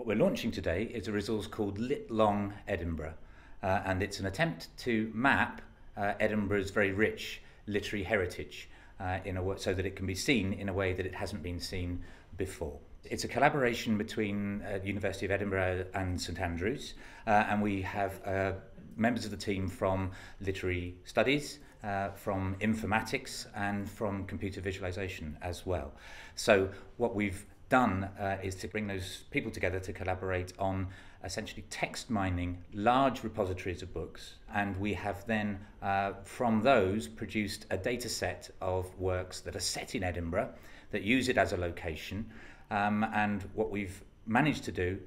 What we're launching today is a resource called LitLong Edinburgh, and it's an attempt to map Edinburgh's very rich literary heritage so that it can be seen in a way that it hasn't been seen before. It's a collaboration between University of Edinburgh and St Andrews, and we have members of the team from literary studies, from informatics and from computer visualization as well. So what we've done is to bring those people together to collaborate on essentially text mining large repositories of books, and we have then from those produced a data set of works that are set in Edinburgh that use it as a location, and what we've managed to do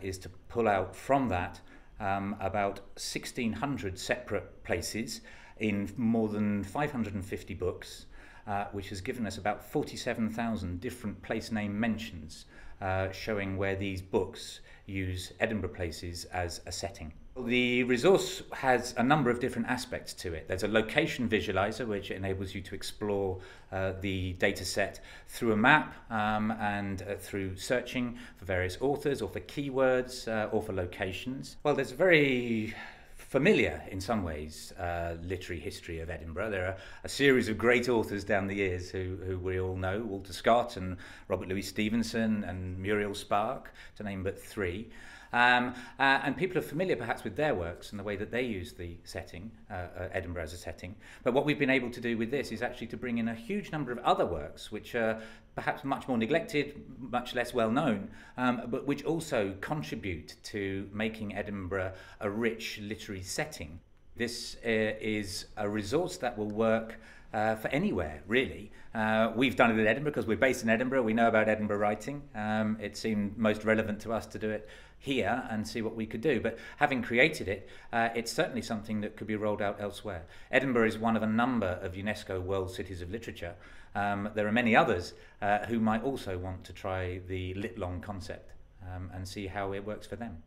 is to pull out from that about 1,600 separate places in more than 550 books, which has given us about 47,000 different place name mentions, showing where these books use Edinburgh places as a setting. The resource has a number of different aspects to it. There's a location visualizer, which enables you to explore the data set through a map and through searching for various authors or for keywords or for locations. Well, there's very familiar in some ways literary history of Edinburgh. There are a series of great authors down the years who we all know, Walter Scott and Robert Louis Stevenson and Muriel Spark, to name but three. And people are familiar perhaps with their works and the way that they use the setting, Edinburgh as a setting. But what we've been able to do with this is actually to bring in a huge number of other works which are perhaps much more neglected, much less well known, but which also contribute to making Edinburgh a rich literary setting. This is a resource that will work for anywhere, really. We've done it in Edinburgh because we're based in Edinburgh. We know about Edinburgh writing. It seemed most relevant to us to do it here and see what we could do. But having created it, it's certainly something that could be rolled out elsewhere. Edinburgh is one of a number of UNESCO World Cities of Literature. There are many others who might also want to try the LitLong concept and see how it works for them.